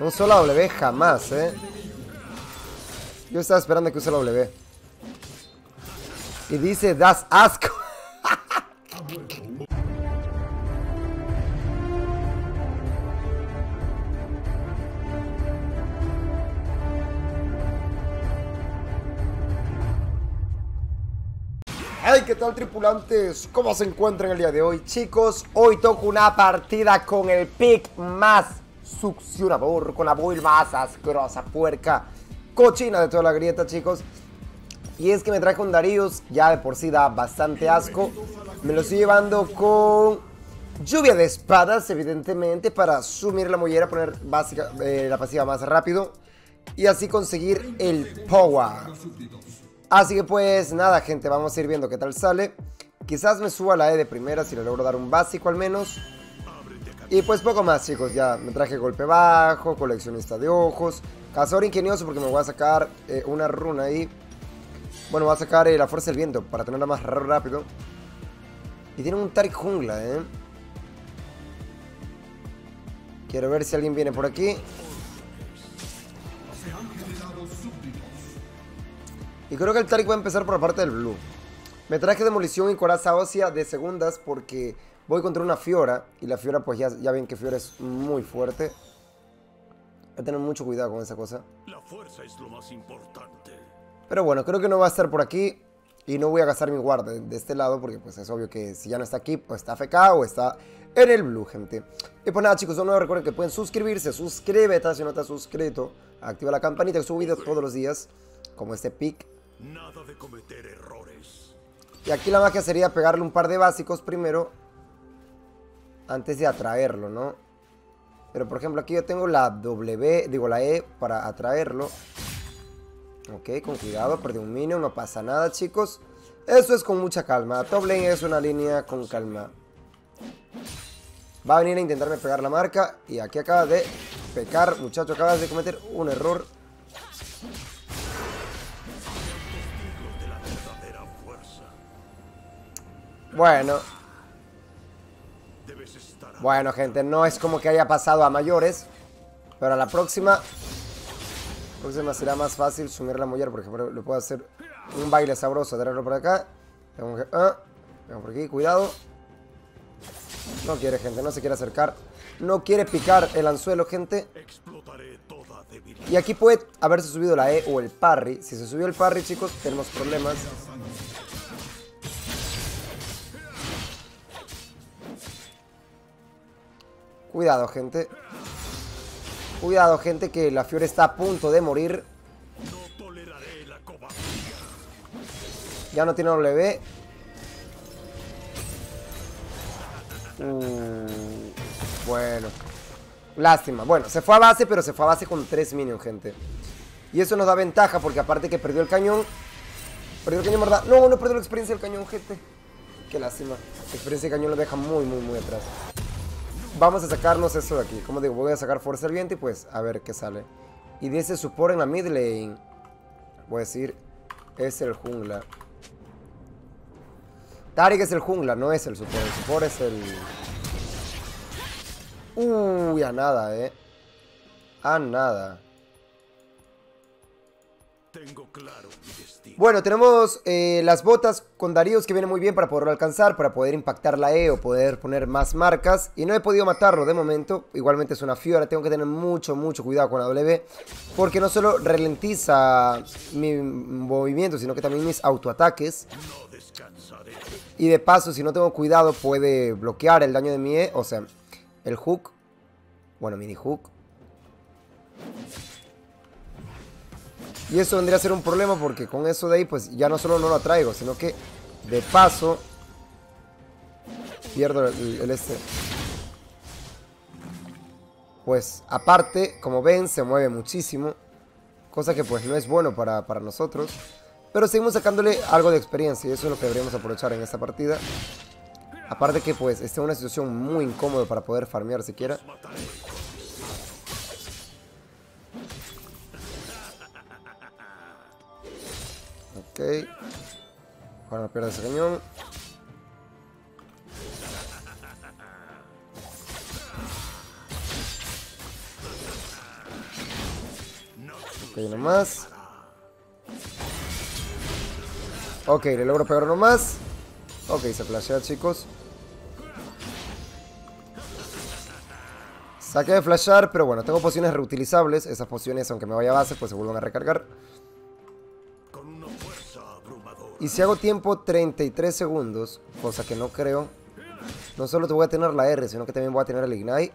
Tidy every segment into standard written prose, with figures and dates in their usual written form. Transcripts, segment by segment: No usó la W jamás, ¿eh? Yo estaba esperando que use la W. Y dice, das asco. Hey, ¿qué tal, tripulantes? ¿Cómo se encuentran el día de hoy? Chicos, hoy toco una partida con el Pick Más Succionador, con la build más asquerosa, puerca, cochina de toda la grieta, chicos. Y es que me traje con Darius, ya de por sí da bastante asco. Me lo estoy llevando con lluvia de espadas, evidentemente, para sumir la mollera, poner básica, la pasiva más rápido y así conseguir el power. Así que pues nada, gente, vamos a ir viendo qué tal sale. Quizás me suba la E de primera si le logro dar un básico al menos. Y pues poco más, chicos, ya me traje golpe bajo, coleccionista de ojos, cazador ingenioso porque me voy a sacar una runa ahí. Bueno, voy a sacar la fuerza del viento para tenerla más rápido. Y tiene un Taric jungla, ¿eh? Quiero ver si alguien viene por aquí. Y creo que el Taric va a empezar por la parte del blue. Me traje demolición y coraza ósea de segundas porque voy contra una Fiora. Y la Fiora, pues ya ven que Fiora es muy fuerte. Hay que tener mucho cuidado con esa cosa. La fuerza es lo más importante. Pero bueno, creo que no va a estar por aquí. Y no voy a gastar mi guarda de este lado porque pues es obvio que si ya no está aquí, pues está AFK o está en el blue, gente. Y pues nada, chicos, de nuevo recuerden que pueden suscribirse. Suscríbete si no te has suscrito. Activa la campanita que subo videos todos los días. Como este pick. Nada de cometer errores. Y aquí la magia sería pegarle un par de básicos primero antes de atraerlo, ¿no? Pero por ejemplo aquí yo tengo la W, digo la E para atraerlo. Ok, con cuidado, perdí un minion, no pasa nada, chicos. Eso es con mucha calma. Top lane es una línea con calma. Va a venir a intentarme pegar la marca. Y aquí acaba de pecar, muchacho, acabas de cometer un error. Bueno. Bueno, gente, no es como que haya pasado a mayores. Pero a la próxima. Próxima será más fácil sumir la mollera. Por ejemplo, le puedo hacer un baile sabroso. Traerlo por acá. Vamos por aquí, cuidado. No quiere, gente, no se quiere acercar. No quiere picar el anzuelo, gente. Y aquí puede haberse subido la E o el parry. Si se subió el parry, chicos, tenemos problemas. Cuidado, gente. Cuidado, gente, que la Fiora está a punto de morir. No toleraré la cobardía. Ya no tiene W. Bueno. Lástima. Bueno, se fue a base, pero se fue a base con 3 minions, gente. Y eso nos da ventaja, porque aparte que perdió el cañón. Perdió el cañón, ¿verdad? No, no perdió la experiencia del cañón, gente. Qué lástima. La experiencia del cañón lo deja muy, muy, muy atrás. Vamos a sacarnos eso de aquí. Como digo, voy a sacar fuerza del viento y pues a ver qué sale. Y de ese support en la mid lane, voy a decir, es el jungla. Taric es el jungla, no es el support. El support es el... Uy, a nada, a nada. Tengo claro mi destino. Bueno, tenemos las botas con Darius que viene muy bien para poderlo alcanzar, para poder impactar la E o poder poner más marcas. Y no he podido matarlo de momento. Igualmente es una Fiora, tengo que tener mucho, mucho cuidado con la W. Porque no solo ralentiza mi movimiento, sino que también mis autoataques. No descansaré. Y de paso, si no tengo cuidado, puede bloquear el daño de mi E, o sea, el hook. Bueno, mini hook. Y eso vendría a ser un problema porque con eso de ahí pues ya no solo no lo atraigo, sino que de paso pierdo el este. Pues aparte, como ven, se mueve muchísimo. Cosa que pues no es bueno para nosotros. Pero seguimos sacándole algo de experiencia y eso es lo que deberíamos aprovechar en esta partida. Aparte que pues está en una situación muy incómoda para poder farmear siquiera. Ok. Ahora no pierdas ese cañón. Ok, nomás. Ok, le logro pegar nomás. Ok, se flashea, chicos. Saqué de flashear, pero bueno, tengo pociones reutilizables. Esas pociones, aunque me vaya a base, pues se vuelven a recargar. Y si hago tiempo 33 segundos, cosa que no creo. No solo te voy a tener la R, sino que también voy a tener el Ignite.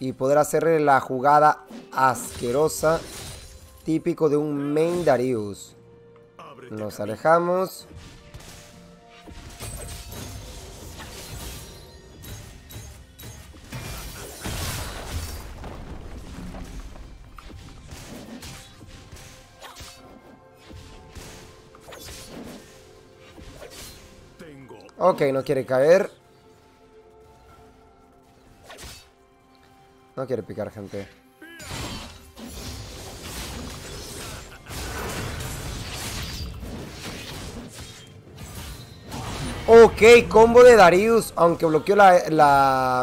Y poder hacerle la jugada asquerosa, típico de un main Darius. Nos alejamos. Ok, no quiere caer. No quiere picar, gente. Ok, combo de Darius. Aunque bloqueó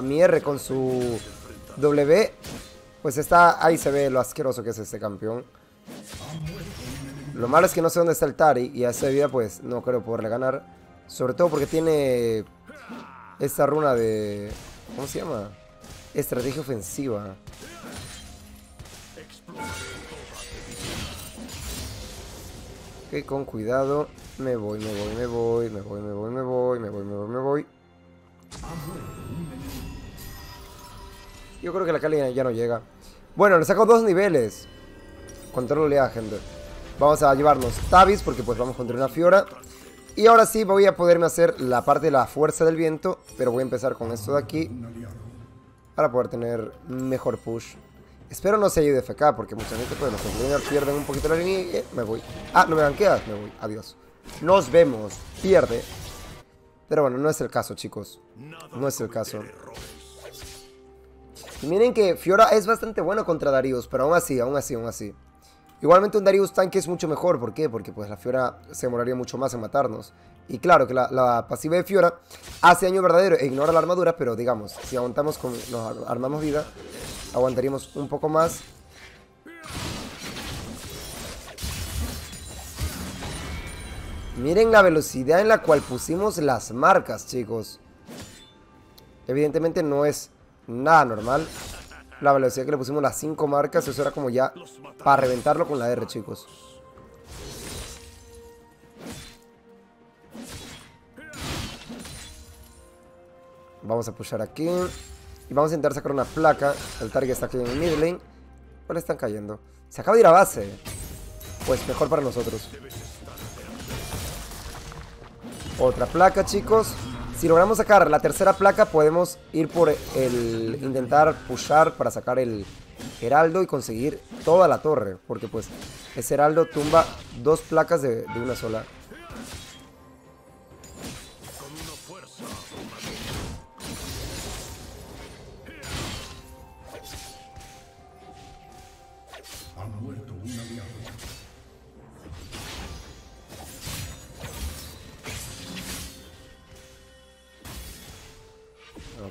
mi R con su W. Pues está... Ahí se ve lo asqueroso que es este campeón. Lo malo es que no sé dónde está el Taric. Y a esa vida pues no creo poderle ganar. Sobre todo porque tiene... Esta runa de... ¿Cómo se llama? Estrategia ofensiva. Ok, con cuidado. Me voy, me voy, me voy, me voy, me voy, me voy, me voy, me voy, me voy. Yo creo que la Kali ya no llega. Bueno, le saco 2 niveles. Control oleada, gente. Vamos a llevarnos Tabis porque pues vamos contra una Fiora. Y ahora sí voy a poderme hacer la parte de la fuerza del viento. Pero voy a empezar con esto de aquí. Para poder tener mejor push. Espero no se haya ido FK, porque mucha gente puede, los complainers pierden un poquito la línea y me voy. Ah, no me banqueas, me voy, adiós. Nos vemos, pierde. Pero bueno, no es el caso, chicos. No es el caso. Y miren que Fiora es bastante bueno contra Darius, pero aún así, aún así, aún así. Igualmente un Darius tanque es mucho mejor, ¿por qué? Porque pues la Fiora se demoraría mucho más en matarnos. Y claro que la pasiva de Fiora hace daño verdadero e ignora la armadura, pero digamos, si aguantamos con... nos armamos vida, aguantaríamos un poco más. Miren la velocidad en la cual pusimos las marcas, chicos. Evidentemente no es nada normal. La velocidad que le pusimos las 5 marcas, eso era como ya para reventarlo con la R, chicos. Vamos a pushar aquí. Y vamos a intentar sacar una placa. El target está aquí en el mid lane. ¿Cuál están cayendo? Se acaba de ir a base. Pues mejor para nosotros. Otra placa, chicos. Si logramos sacar la tercera placa, podemos ir por el... Intentar pushar para sacar el heraldo y conseguir toda la torre. Porque pues ese heraldo tumba 2 placas de una sola.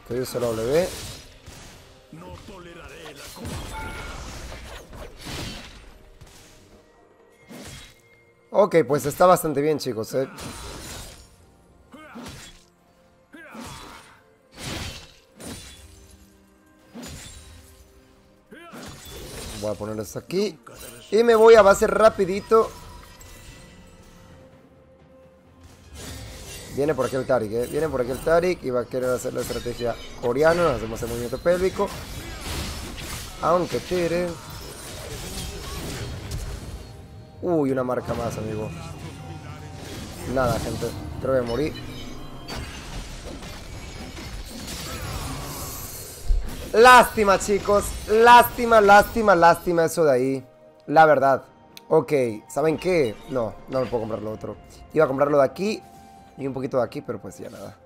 Ok, uso la W. Ok, pues está bastante bien, chicos, ¿eh? Voy a poner esto aquí. Y me voy a base rapidito. Viene por aquí el Taric, ¿eh? Viene por aquí el Taric y va a querer hacer la estrategia coreana. Nos hacemos el movimiento pélvico. Aunque tire. Uy, una marca más, amigo. Nada, gente. Creo que morí. Lástima, chicos. Lástima, lástima, lástima eso de ahí. La verdad. Ok, ¿saben qué? No, no me puedo comprar lo otro. Iba a comprarlo de aquí. Y un poquito de aquí, pero pues ya nada.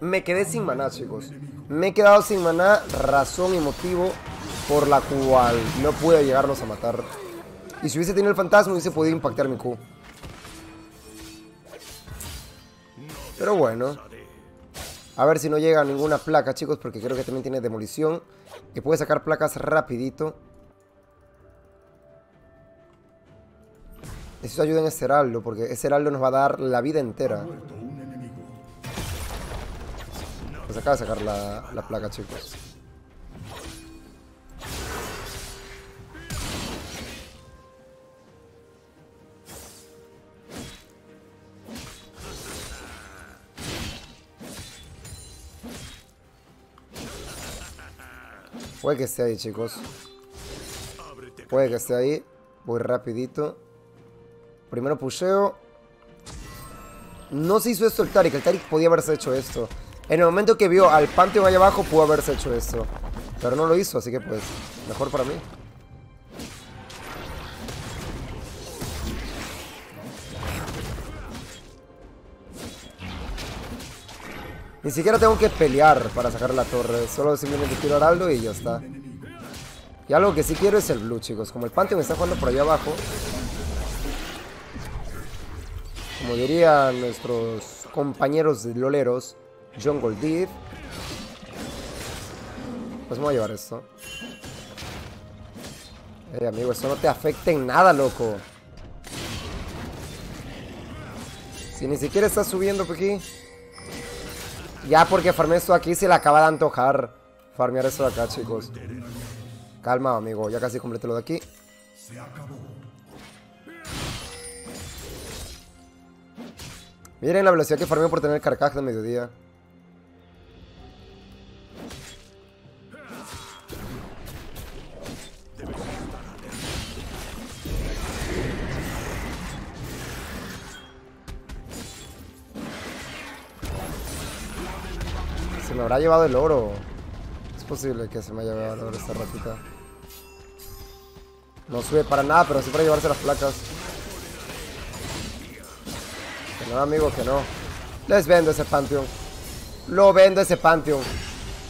Me quedé sin maná, chicos. Me he quedado sin maná, razón y motivo por la cual no pude llegarlos a matar. Y si hubiese tenido el fantasma, hubiese podido impactar mi Q. Pero bueno. A ver si no llega ninguna placa, chicos, porque creo que también tiene demolición, que puede sacar placas rapidito. Necesito ayuda en ese heraldo, porque ese heraldo nos va a dar la vida entera. Pues acaba de sacar la placa, chicos. Puede que esté ahí, chicos. Puede que esté ahí. Voy rapidito. Primero pusheo. No se hizo esto el Taric. El Taric podía haberse hecho esto. En el momento que vio al Pantheon allá abajo, pudo haberse hecho esto, pero no lo hizo, así que pues, mejor para mí. Ni siquiera tengo que pelear para sacar la torre. Solo simplemente tiro heraldo y ya está. Y algo que sí quiero es el blue, chicos. Como el Pantheon está jugando por allá abajo, como dirían nuestros compañeros loleros, Jungle Deep. Pues me voy a llevar esto. Amigo, eso no te afecta en nada, loco. Si ni siquiera estás subiendo por aquí. Ya porque farmeé esto aquí se le acaba de antojar farmear esto de acá, chicos. Calma, amigo. Ya casi completé lo de aquí. Miren la velocidad que farmeo por tener Carcaj de mediodía. Me habrá llevado el oro. Es posible que se me haya llevado el oro esta ratita. No sube para nada, pero sí para llevarse las placas. Que no, amigo, que no. Les vendo ese Pantheon. Lo vendo ese Pantheon.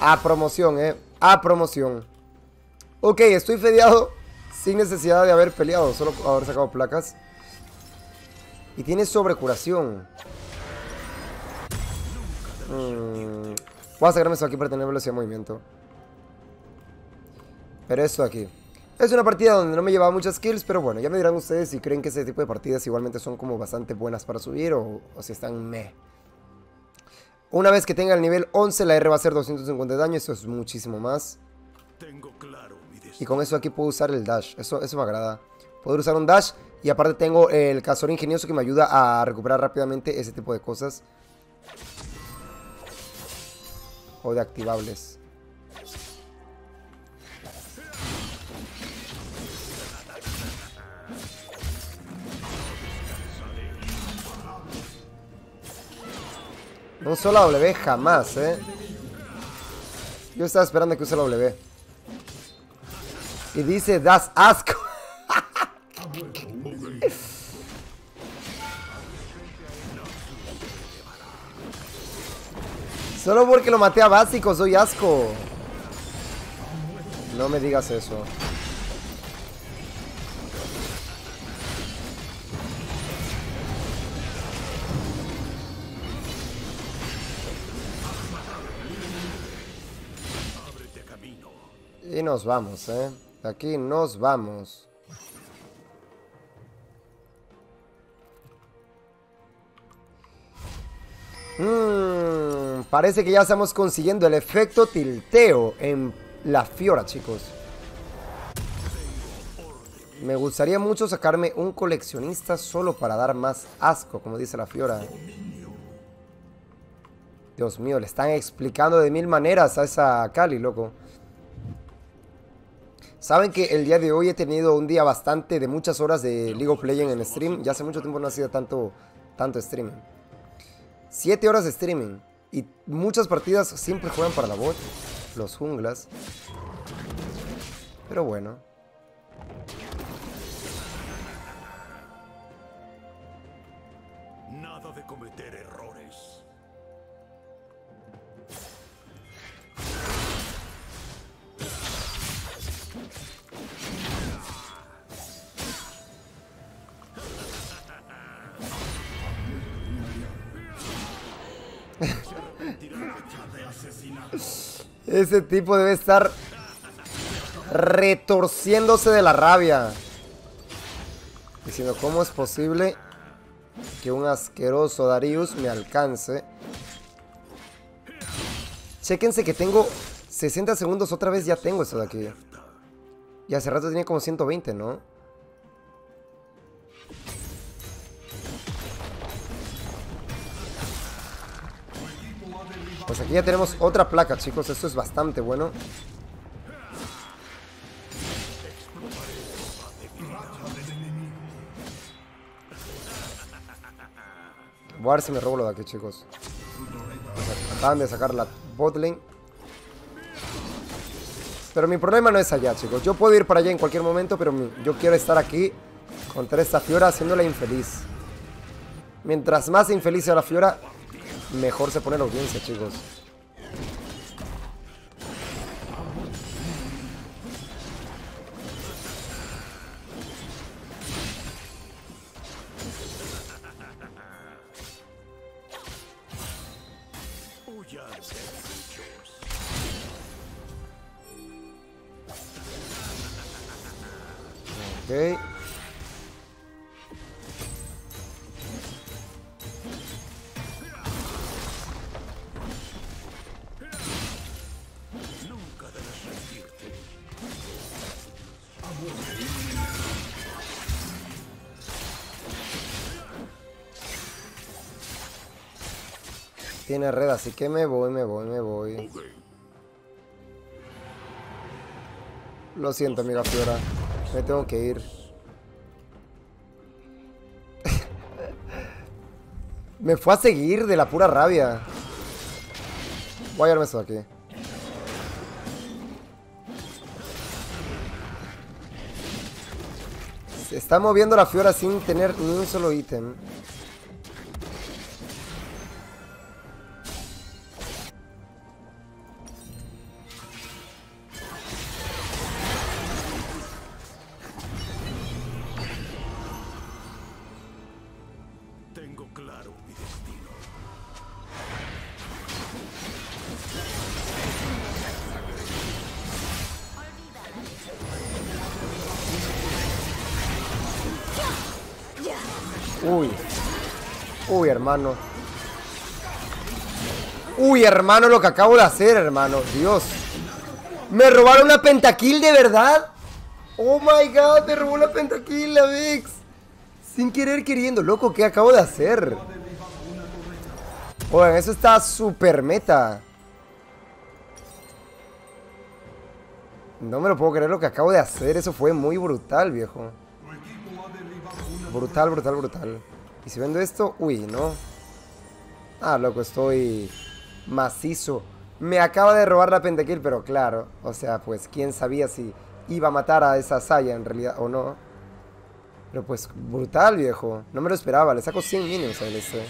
A promoción, a promoción. Ok, estoy fedeado sin necesidad de haber peleado, solo haber sacado placas. Y tiene sobrecuración. Voy a sacarme eso aquí para tener velocidad de movimiento. Pero esto aquí es una partida donde no me llevaba muchas kills. Pero bueno, ya me dirán ustedes si creen que ese tipo de partidas igualmente son como bastante buenas para subir o si están meh. Una vez que tenga el nivel 11, la R va a ser 250 de daño. Eso es muchísimo más. Y con eso aquí puedo usar el dash. Eso me agrada. Poder usar un dash. Y aparte tengo el Cazador Ingenioso que me ayuda a recuperar rápidamente ese tipo de cosas. O de activables. No usó la W jamás, Yo estaba esperando que use la W. Y dice, das asco. Solo porque lo maté a básico, soy asco. No me digas eso. Y nos vamos, De aquí nos vamos. Parece que ya estamos consiguiendo el efecto tilteo en la Fiora, chicos. Me gustaría mucho sacarme un coleccionista solo para dar más asco, como dice la Fiora. Dios mío, le están explicando de mil maneras a esa Cali, loco. Saben que el día de hoy he tenido un día bastante de muchas horas de League of Legends en stream. Ya hace mucho tiempo no hacía tanto streaming. 7 horas de streaming. Y muchas partidas siempre juegan para la bot, los junglas. Pero bueno. Nada de cometer errores. Ese tipo debe estar retorciéndose de la rabia, diciendo, ¿cómo es posible que un asqueroso Darius me alcance? Chéquense que tengo 60 segundos otra vez, ya tengo esto de aquí. Y hace rato tenía como 120, ¿no? Pues aquí ya tenemos otra placa, chicos. Esto es bastante bueno. Voy a ver si me robo lo de aquí, chicos. Acaban de sacar la botlane. Pero mi problema no es allá, chicos. Yo puedo ir para allá en cualquier momento, pero yo quiero estar aquí contra esta Fiora haciéndola infeliz. Mientras más infeliz sea la Fiora, mejor se pone la audiencia, chicos. Ok. Tiene red, así que me voy. Lo siento, amiga Fiora. Me tengo que ir. Me fue a seguir de la pura rabia. Voy a llevarme eso de aquí. Se está moviendo la Fiora sin tener ni un solo ítem. Hermano. Uy, hermano, lo que acabo de hacer, hermano. Dios. Me robaron una pentakill, ¿de verdad? Oh my god, me robó una pentakill la Vex. Sin querer queriendo. Loco, ¿qué acabo de hacer? Oigan, eso está super meta. No me lo puedo creer lo que acabo de hacer. Eso fue muy brutal, viejo. Brutal, brutal, brutal. Y si vendo esto, uy, no. Ah, loco, estoy macizo. Me acaba de robar la pentakill, pero claro. O sea, pues, quién sabía si iba a matar a esa Saya en realidad o no. Pero pues, brutal, viejo. No me lo esperaba. Le saco 100 minions a este.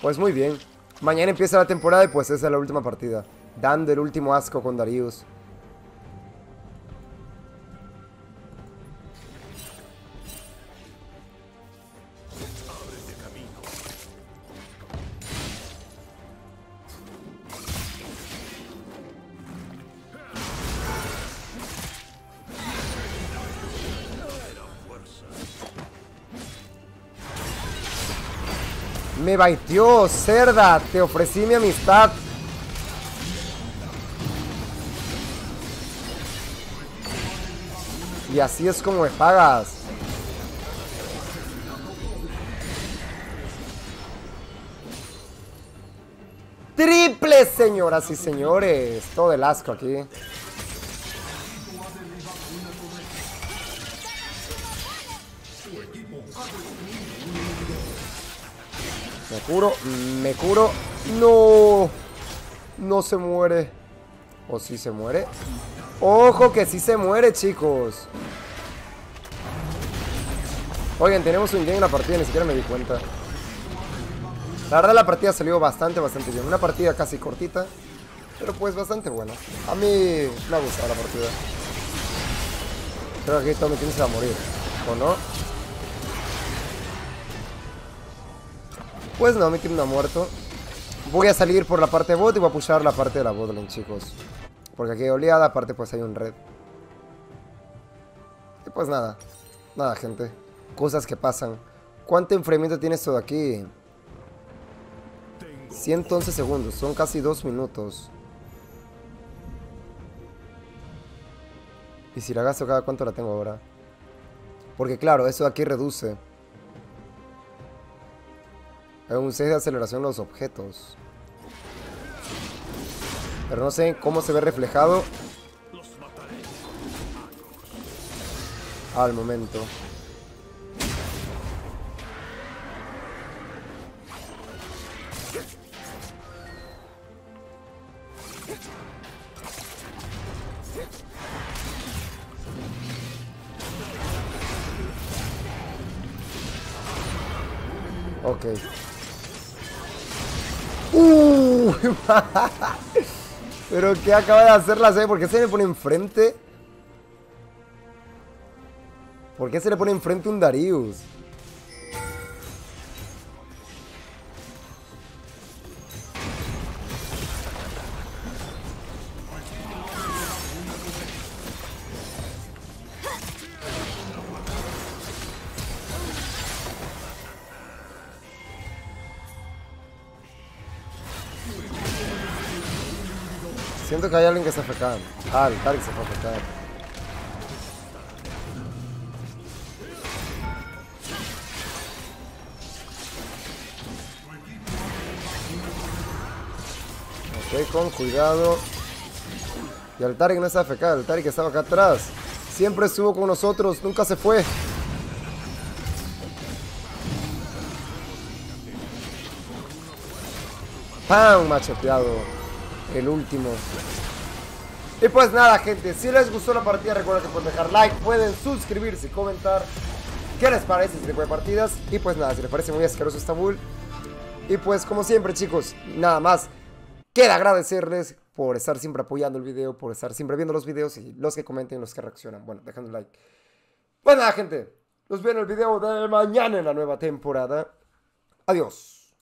Pues muy bien. Mañana empieza la temporada y pues esa es la última partida. Dando el último asco con Darius. Me baiteó, cerda, te ofrecí mi amistad. Y así es como me pagas. Triple, señoras y señores. Todo el asco aquí. Me curo. No, no se muere. ¿O sí se muere? Ojo que sí se muere, chicos. Oigan, tenemos un game en la partida, ni siquiera me di cuenta. La verdad la partida salió bastante, bastante bien. Una partida casi cortita, pero pues bastante buena. A mí me ha gustado la partida. Creo que aquí Tommy King se va a morir, ¿o no? Pues no, mi team no ha muerto. Voy a salir por la parte de bot y voy a pushar la parte de la botlane, chicos. Porque aquí hay oleada, aparte pues hay un red. Y pues nada. Nada, gente. Cosas que pasan. ¿Cuánto enfriamiento tiene esto de aquí? 111 segundos. Son casi 2 minutos. ¿Y si la gasto cada cuánto la tengo ahora? Porque claro, eso de aquí reduce. Hay un 6 de aceleración en los objetos. Pero no sé cómo se ve reflejado al momento. Ok. Pero que acaba de hacer la C. ¿Por qué se me pone enfrente? ¿Por qué se le pone enfrente un Darius? Siento que hay alguien que se afecta. Ah, el Taric se fue a afectar. Ok, con cuidado. Y el Taric no está afectado, el Taric estaba acá atrás. Siempre estuvo con nosotros, nunca se fue. ¡Pam! Macheteado. El último. Y pues nada, gente, si les gustó la partida, recuerden que pueden dejar like, pueden suscribirse y comentar qué les parece este tipo de partidas. Y pues nada, si les parece muy asqueroso esta bull. Y pues como siempre, chicos, nada más queda agradecerles por estar siempre apoyando el video, por estar siempre viendo los videos y los que comenten, los que reaccionan, bueno, dejando like. Pues nada, gente, los veo en el video de mañana en la nueva temporada. Adiós.